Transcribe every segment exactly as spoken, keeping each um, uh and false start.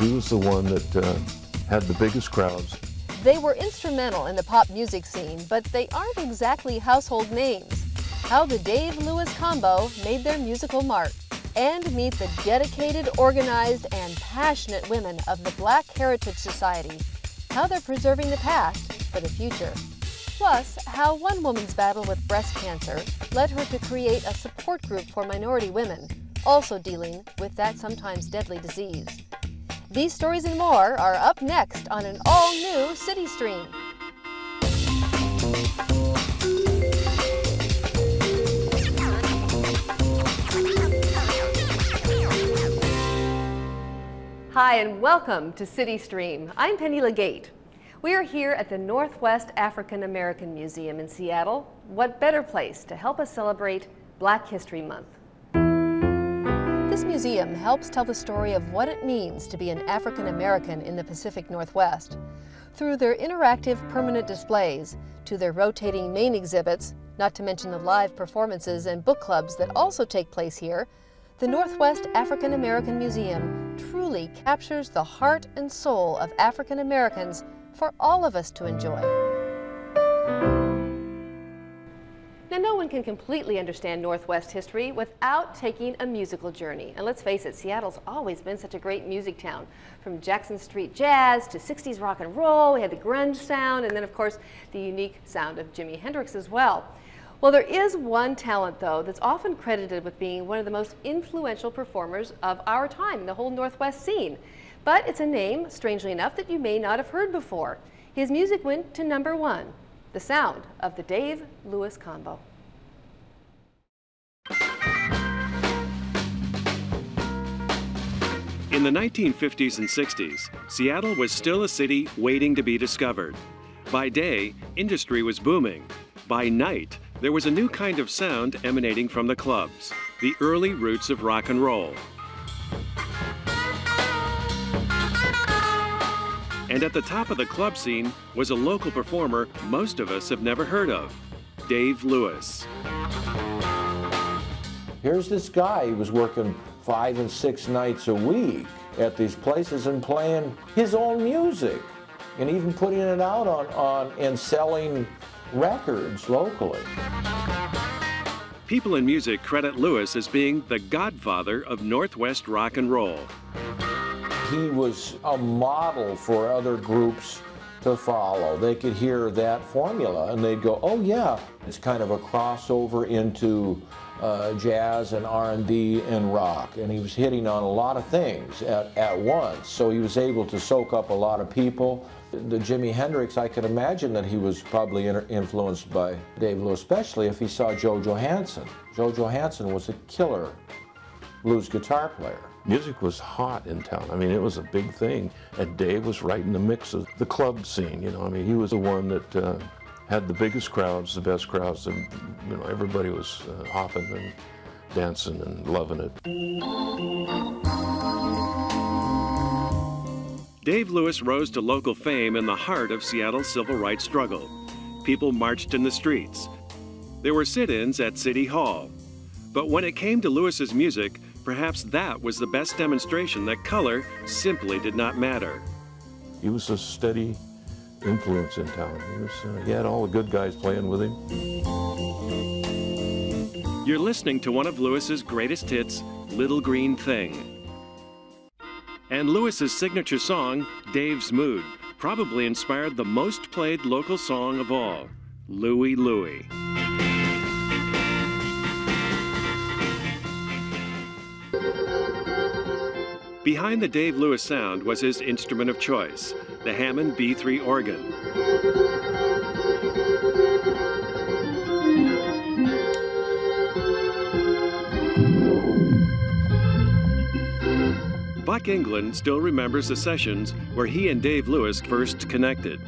He was the one that uh, had the biggest crowds. They were instrumental in the pop music scene, but they aren't exactly household names. How the Dave Lewis Combo made their musical mark. And meet the dedicated, organized, and passionate women of the Black Heritage Society. How they're preserving the past for the future. Plus, how one woman's battle with breast cancer led her to create a support group for minority women, also dealing with that sometimes deadly disease. These stories and more are up next on an all-new CityStream. Hi and welcome to CityStream. I'm Penny LeGate. We are here at the Northwest African American Museum in Seattle. What better place to help us celebrate Black History Month? This museum helps tell the story of what it means to be an African American in the Pacific Northwest. Through their interactive permanent displays, to their rotating main exhibits, not to mention the live performances and book clubs that also take place here, the Northwest African American Museum truly captures the heart and soul of African Americans for all of us to enjoy. Now, no one can completely understand Northwest history without taking a musical journey. And let's face it, Seattle's always been such a great music town. From Jackson Street jazz to sixties rock and roll, we had the grunge sound, and then of course the unique sound of Jimi Hendrix as well. Well, there is one talent though that's often credited with being one of the most influential performers of our time, the whole Northwest scene. But it's a name, strangely enough, that you may not have heard before. His music went to number one. The sound of the Dave Lewis Combo. In the nineteen fifties and sixties, Seattle was still a city waiting to be discovered. By day, industry was booming. By night, there was a new kind of sound emanating from the clubs, the early roots of rock and roll. And at the top of the club scene was a local performer most of us have never heard of, Dave Lewis. Here's this guy, he was working five and six nights a week at these places and playing his own music and even putting it out on, on and selling records locally. People in music credit Lewis as being the godfather of Northwest rock and roll. He was a model for other groups to follow. They could hear that formula and they'd go, oh yeah, it's kind of a crossover into uh, jazz and R and B and rock. And he was hitting on a lot of things at, at once. So he was able to soak up a lot of people. The Jimi Hendrix, I could imagine that he was probably influenced by Dave Lewis, especially if he saw Joe Johansson. Joe Johansson was a killer blues guitar player. Music was hot in town. I mean, it was a big thing, and Dave was right in the mix of the club scene, you know. I mean, he was the one that uh, had the biggest crowds, the best crowds, and, you know, everybody was uh, hopping and dancing and loving it. Dave Lewis rose to local fame in the heart of Seattle's civil rights struggle. People marched in the streets. There were sit-ins at City Hall. But when it came to Lewis's music, perhaps that was the best demonstration that color simply did not matter. He was a steady influence in town. He, was, uh, he had all the good guys playing with him. You're listening to one of Lewis's greatest hits, Little Green Thing. And Lewis's signature song, Dave's Mood, probably inspired the most played local song of all, Louie Louie. Behind the Dave Lewis sound was his instrument of choice, the Hammond B three organ. Buck England still remembers the sessions where he and Dave Lewis first connected.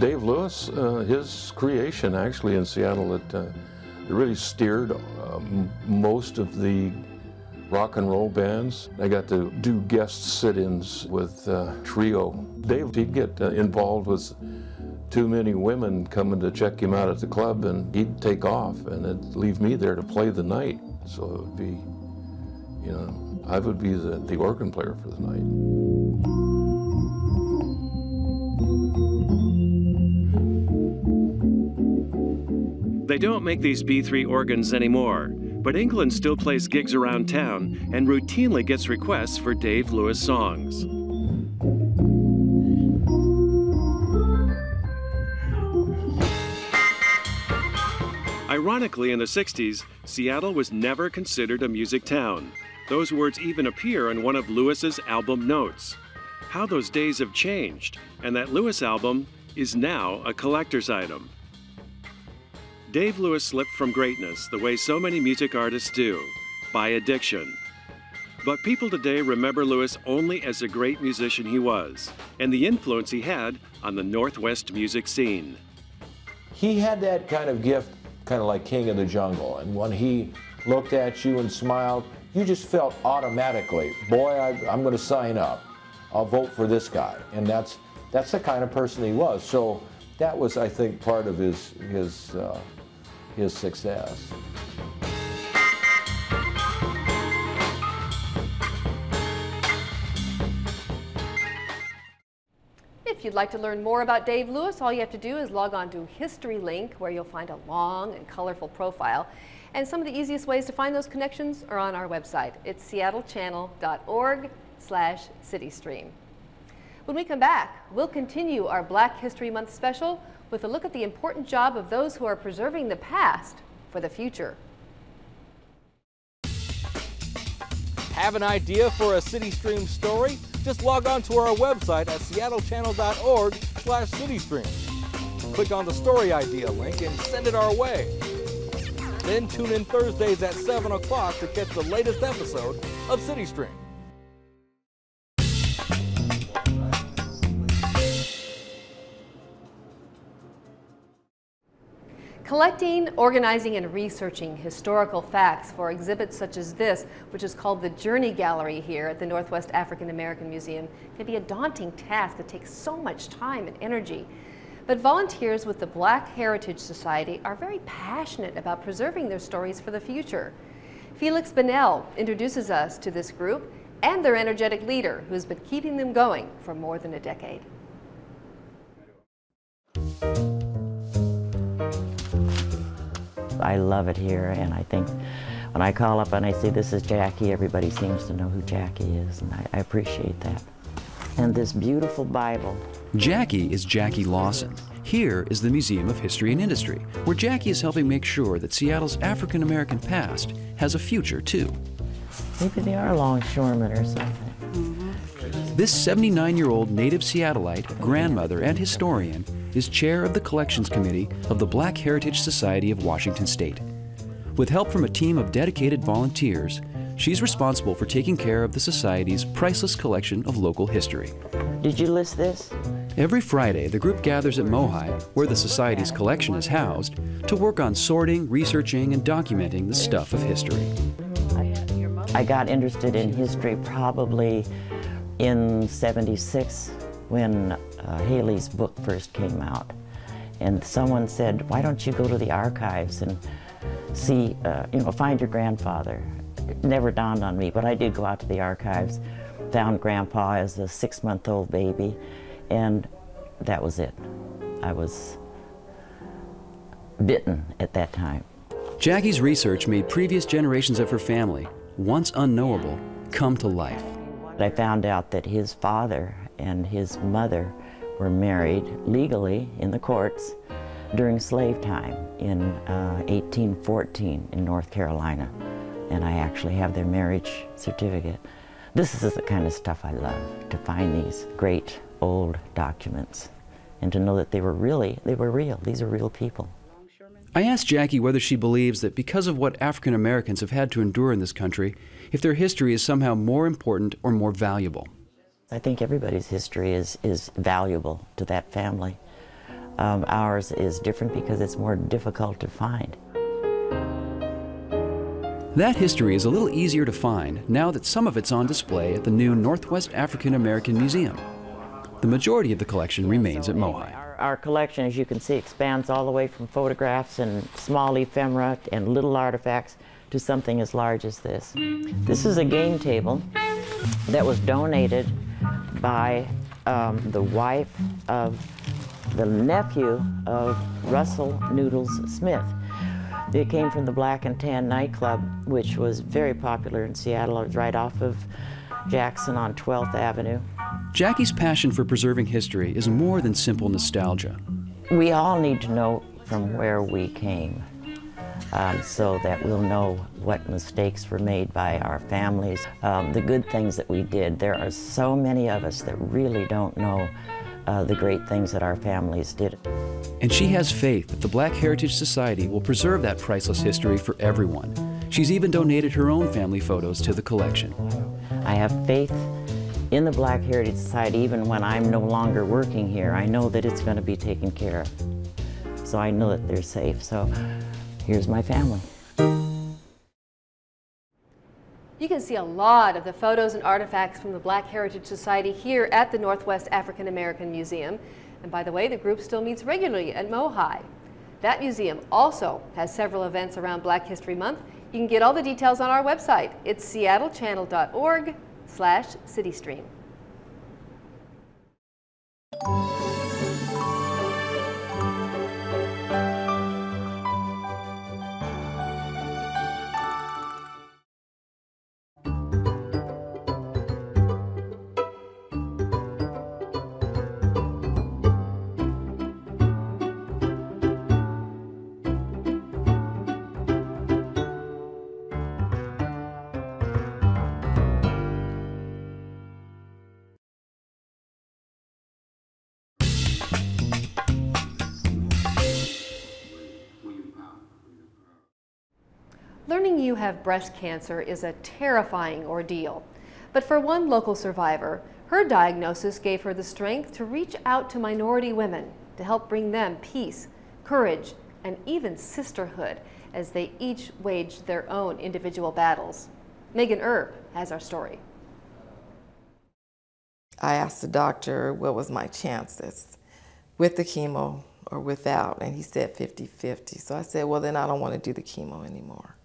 Dave Lewis, uh, his creation actually in Seattle, it, uh, it really steered um, most of the rock and roll bands. I got to do guest sit-ins with uh, Trio. Dave, he'd get uh, involved with too many women coming to check him out at the club, and he'd take off and it'd leave me there to play the night. So it would be, you know, I would be the, the organ player for the night. They don't make these B three organs anymore, but England still plays gigs around town and routinely gets requests for Dave Lewis songs. Ironically, in the sixties, Seattle was never considered a music town. Those words even appear on one of Lewis's album notes. How those days have changed, and that Lewis album is now a collector's item. Dave Lewis slipped from greatness the way so many music artists do, by addiction. But people today remember Lewis only as the great musician he was, and the influence he had on the Northwest music scene. He had that kind of gift, kind of like King of the Jungle, and when he looked at you and smiled, you just felt automatically, boy, I, I'm going to sign up. I'll vote for this guy. And that's, that's the kind of person he was. So that was, I think, part of his, his, uh, his success. If you'd like to learn more about Dave Lewis, all you have to do is log on to HistoryLink, where you'll find a long and colorful profile. And some of the easiest ways to find those connections are on our website. It's seattle channel dot org slash city stream. When we come back, we'll continue our Black History Month special with a look at the important job of those who are preserving the past for the future. Have an idea for a City Stream story? Just log on to our website at seattle channel dot org slash city stream. Click on the story idea link and send it our way. Then tune in Thursdays at seven o'clock to catch the latest episode of City Stream. Collecting, organizing, and researching historical facts for exhibits such as this, which is called the Journey Gallery here at the Northwest African American Museum, can be a daunting task that takes so much time and energy. But volunteers with the Black Heritage Society are very passionate about preserving their stories for the future. Felix Bonnell introduces us to this group and their energetic leader, who has been keeping them going for more than a decade. I love it here, and I think when I call up and I say this is Jackie, everybody seems to know who Jackie is, and I, I appreciate that. And this beautiful Bible. Jackie is Jackie Lawson. Here is the Museum of History and Industry, where Jackie is helping make sure that Seattle's African American past has a future too. Maybe they are longshoremen or something. Mm-hmm. This seventy-nine-year-old native Seattleite, grandmother, and historian is chair of the Collections Committee of the Black Heritage Society of Washington State. With help from a team of dedicated volunteers, she's responsible for taking care of the Society's priceless collection of local history. Did you list this? Every Friday, the group gathers at Mohai, where the Society's collection is housed, to work on sorting, researching, and documenting the stuff of history. I got interested in history probably in seventy-six, when uh, Haley's book first came out. And someone said, why don't you go to the archives and see, uh, you know, find your grandfather. It never dawned on me, but I did go out to the archives, found Grandpa as a six-month-old baby, and that was it. I was bitten at that time. Jackie's research made previous generations of her family, once unknowable, come to life. I found out that his father and his mother were married legally in the courts during slave time in uh, eighteen fourteen in North Carolina. And I actually have their marriage certificate. This is the kind of stuff I love, to find these great old documents and to know that they were really, they were real. These are real people. I asked Jackie whether she believes that because of what African Americans have had to endure in this country, if their history is somehow more important or more valuable. I think everybody's history is, is valuable to that family. Um, ours is different because it's more difficult to find. That history is a little easier to find now that some of it's on display at the new Northwest African American Museum. The majority of the collection remains at Mohai. Our, our collection, as you can see, expands all the way from photographs and small ephemera and little artifacts to something as large as this. This is a game table that was donated by um, the wife of the nephew of Russell Noodles Smith, It came from the Black and Tan Nightclub, which was very popular in Seattle. It was right off of Jackson on twelfth avenue. Jackie's passion for preserving history is more than simple nostalgia. We all need to know from where we came, um, so that we'll know what mistakes were made by our families, um, the good things that we did. There are so many of us that really don't know Uh, the great things that our families did. And she has faith that the Black Heritage Society will preserve that priceless history for everyone. She's even donated her own family photos to the collection. I have faith in the Black Heritage Society. Even when I'm no longer working here, I know that it's going to be taken care of. So I know that they're safe. So here's my family. You can see a lot of the photos and artifacts from the Black Heritage Society here at the Northwest African American Museum. And by the way, the group still meets regularly at Mohai. That museum also has several events around Black History Month. You can get all the details on our website. It's seattle channel dot org slash city stream. Learning you have breast cancer is a terrifying ordeal. But for one local survivor, her diagnosis gave her the strength to reach out to minority women to help bring them peace, courage, and even sisterhood as they each waged their own individual battles. Megan Erb has our story. I asked the doctor what was my chances with the chemo or without, and he said fifty fifty. So I said, well, then I don't want to do the chemo anymore.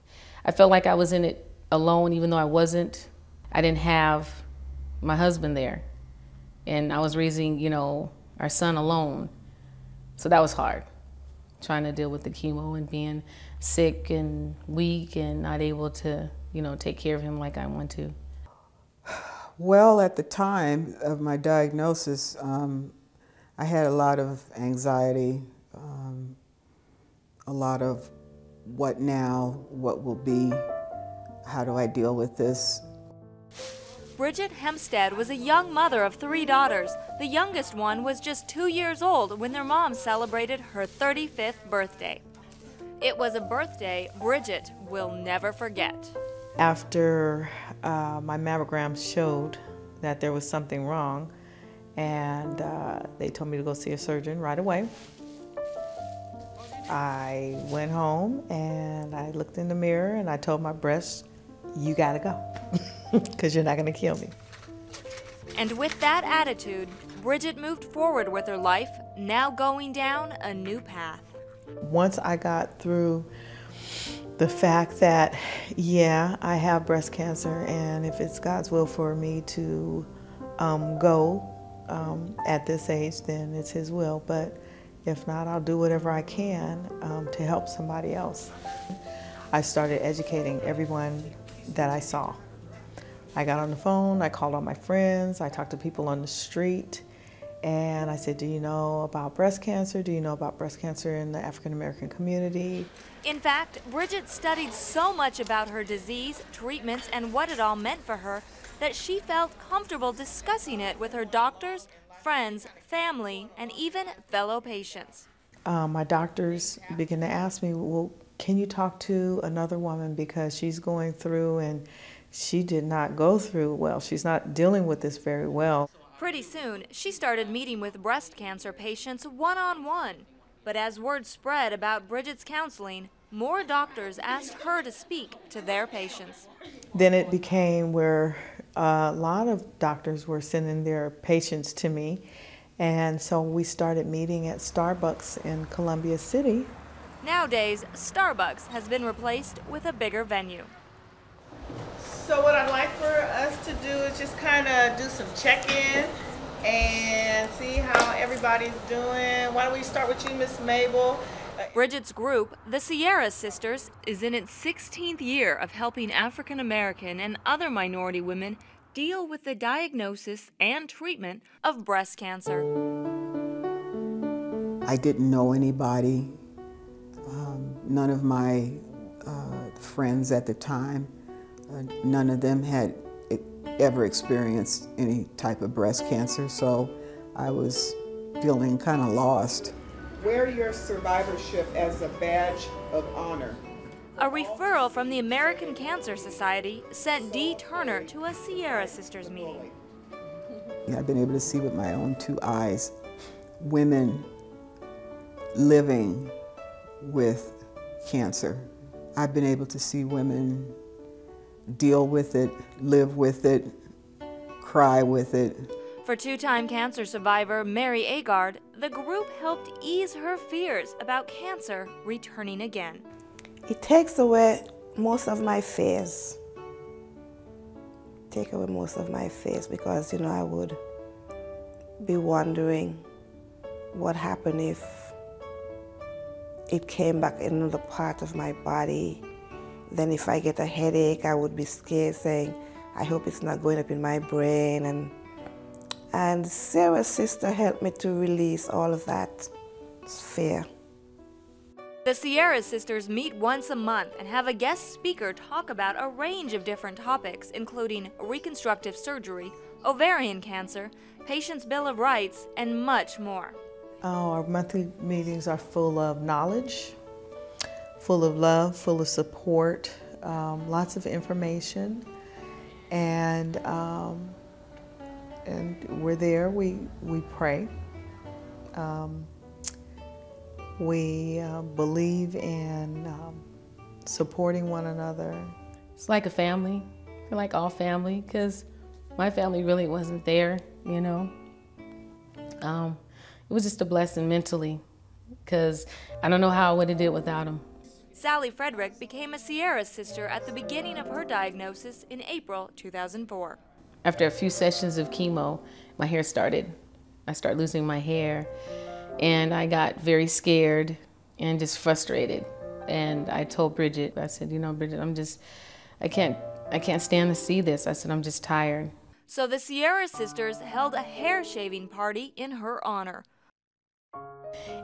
I felt like I was in it alone, even though I wasn't. I didn't have my husband there, and I was raising, you know, our son alone. So that was hard, trying to deal with the chemo and being sick and weak and not able to, you know, take care of him like I want to. Well, at the time of my diagnosis, um, I had a lot of anxiety, um, a lot of what now, what will be, how do I deal with this? Bridget Hempstead was a young mother of three daughters. The youngest one was just two years old when their mom celebrated her thirty-fifth birthday. It was a birthday Bridget will never forget. After uh, my mammogram showed that there was something wrong, and uh, they told me to go see a surgeon right away. I went home and I looked in the mirror and I told my breast, you gotta go, because you're not gonna kill me. And with that attitude, Bridget moved forward with her life, now going down a new path. Once I got through the fact that, yeah, I have breast cancer, and if it's God's will for me to um, go um, at this age, then it's His will. But if not, I'll do whatever I can um, to help somebody else. I started educating everyone that I saw. I got on the phone, I called all my friends, I talked to people on the street, and I said, do you know about breast cancer? Do you know about breast cancer in the African American community? In fact, Bridget studied so much about her disease, treatments, and what it all meant for her that she felt comfortable discussing it with her doctors, friends, family, and even fellow patients. Uh, my doctors began to ask me, well, can you talk to another woman, because she's going through and she did not go through well. She's not dealing with this very well. Pretty soon, she started meeting with breast cancer patients one-on-one. But as word spread about Bridget's counseling, more doctors asked her to speak to their patients. Then it became where a lot of doctors were sending their patients to me, and so we started meeting at Starbucks in Columbia City. Nowadays, Starbucks has been replaced with a bigger venue. So what I'd like for us to do is just kind of do some check-in and see how everybody's doing. Why don't we start with you, Miss Mabel, Bridget's group, the Sierra Sisters, is in its sixteenth year of helping African American and other minority women deal with the diagnosis and treatment of breast cancer. I didn't know anybody. Um, none of my uh, friends at the time, uh, none of them had ever experienced any type of breast cancer, so I was feeling kind of lost. Wear your survivorship as a badge of honor. A referral from the American Cancer Society sent Dee Turner to a Sierra Sisters meeting. Yeah, I've been able to see with my own two eyes women living with cancer. I've been able to see women deal with it, live with it, cry with it. For two-time cancer survivor Mary Agard, the group helped ease her fears about cancer returning again. It takes away most of my fears. Take away most of my fears because, you know, I would be wondering what happened if it came back in another part of my body. Then if I get a headache, I would be scared saying, I hope it's not going up in my brain. And, and Sierra's sister helped me to release all of that fear. The Sierra Sisters meet once a month and have a guest speaker talk about a range of different topics, including reconstructive surgery, ovarian cancer, patients' Bill of Rights, and much more. Oh, our monthly meetings are full of knowledge, full of love, full of support, um, lots of information, and um, and we're there. We we pray. Um, we uh, believe in um, supporting one another. It's like a family. We're like all family, because my family really wasn't there. You know, um, it was just a blessing mentally, because I don't know how I would have did without them. Sally Frederick became a Sierra Sister at the beginning of her diagnosis in April two thousand four. After a few sessions of chemo, my hair started. I started losing my hair, and I got very scared and just frustrated. And I told Bridget, I said, you know, Bridget, I'm just, I can't, I can't stand to see this. I said, I'm just tired. So the Sierra Sisters held a hair shaving party in her honor.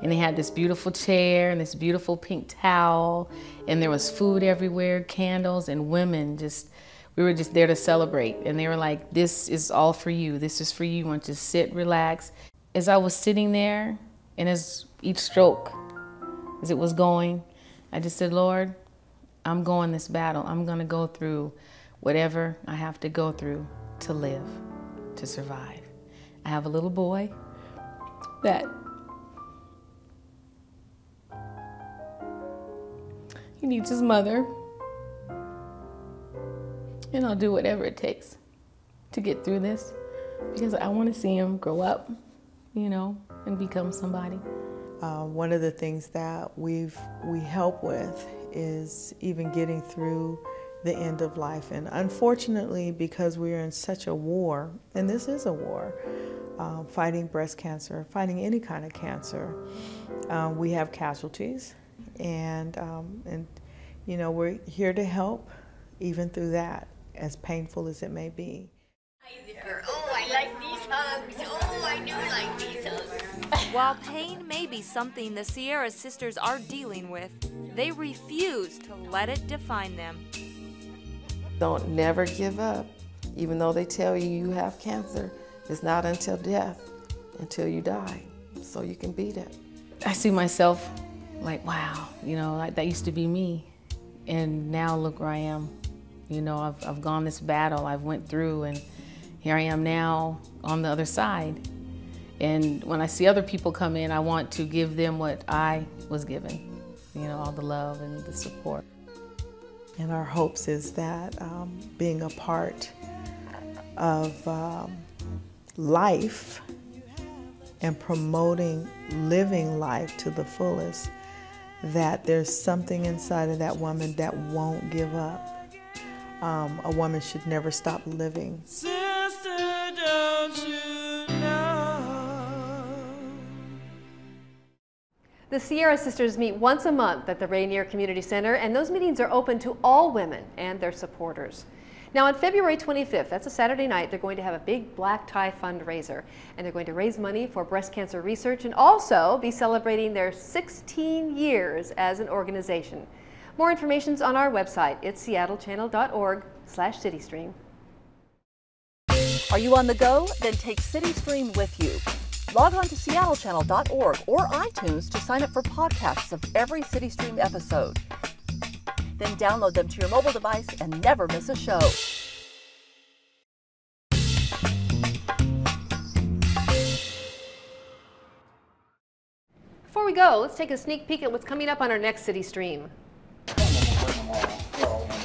And they had this beautiful chair and this beautiful pink towel, and there was food everywhere, candles, and women just, we were just there to celebrate. And they were like, this is all for you, this is for you, you want to sit, relax. As I was sitting there, and as each stroke, as it was going, I just said, Lord, I'm going this battle. I'm gonna go through whatever I have to go through to live, to survive. I have a little boy that he needs his mother, and I'll do whatever it takes to get through this, because I want to see him grow up, you know, and become somebody. Uh, one of the things that we've we help with is even getting through the end of life, and unfortunately, because we are in such a war, and this is a war, uh, fighting breast cancer, fighting any kind of cancer, uh, we have casualties. And, um, and, you know, we're here to help even through that, as painful as it may be. Hi there. Oh, I like these hugs. Oh, I do like these hugs. While pain may be something the Sierra Sisters are dealing with, they refuse to let it define them. Don't never give up. Even though they tell you you have cancer, it's not until death, until you die, so you can beat it. I see myself like, wow, you know, like that used to be me, and now look where I am. You know, I've, I've gone this battle, I've went through, and here I am now on the other side. And when I see other people come in, I want to give them what I was given, you know, all the love and the support. And our hopes is that um, being a part of um, life and promoting living life to the fullest, that there's something inside of that woman that won't give up. Um, a woman should never stop living. Sister, don't you know? The Sierra Sisters meet once a month at the Rainier Community Center, and those meetings are open to all women and their supporters. Now on February twenty-fifth, that's a Saturday night, they're going to have a big black tie fundraiser, and they're going to raise money for breast cancer research and also be celebrating their sixteen years as an organization. More information's on our website. It's seattle channel dot org slash city stream. Are you on the go? Then take CityStream with you. Log on to seattle channel dot org or iTunes to sign up for podcasts of every CityStream episode. Then download them to your mobile device and never miss a show. Before we go, let's take a sneak peek at what's coming up on our next City Stream.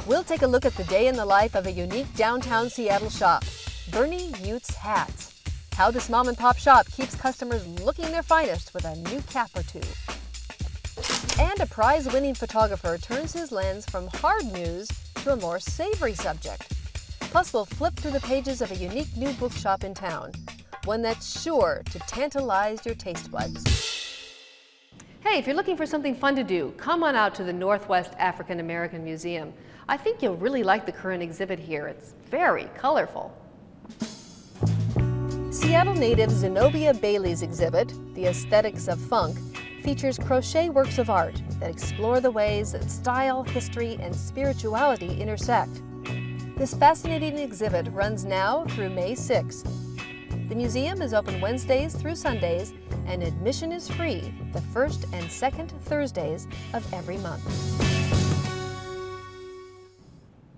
We'll take a look at the day in the life of a unique downtown Seattle shop, Bernie Ute's Hats. How this mom and pop shop keeps customers looking their finest with a new cap or two. And a prize-winning photographer turns his lens from hard news to a more savory subject. Plus, we'll flip through the pages of a unique new bookshop in town, one that's sure to tantalize your taste buds. Hey, if you're looking for something fun to do, come on out to the Northwest African American Museum. I think you'll really like the current exhibit here. It's very colorful. Seattle native Zenobia Bailey's exhibit, The Aesthetics of Funk, features crochet works of art that explore the ways that style, history, and spirituality intersect. This fascinating exhibit runs now through May sixth. The museum is open Wednesdays through Sundays, and admission is free the first and second Thursdays of every month.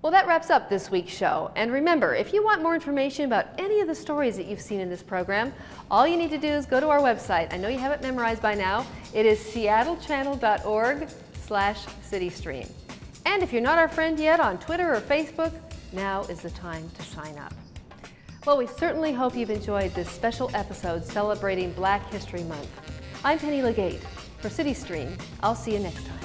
Well, that wraps up this week's show. And remember, if you want more information about any of the stories that you've seen in this program, all you need to do is go to our website. I know you have it memorized by now. It is seattle channel dot org slash city stream. And if you're not our friend yet on Twitter or Facebook, now is the time to sign up. Well, we certainly hope you've enjoyed this special episode celebrating Black History Month. I'm Penny LeGate for City Stream. I'll see you next time.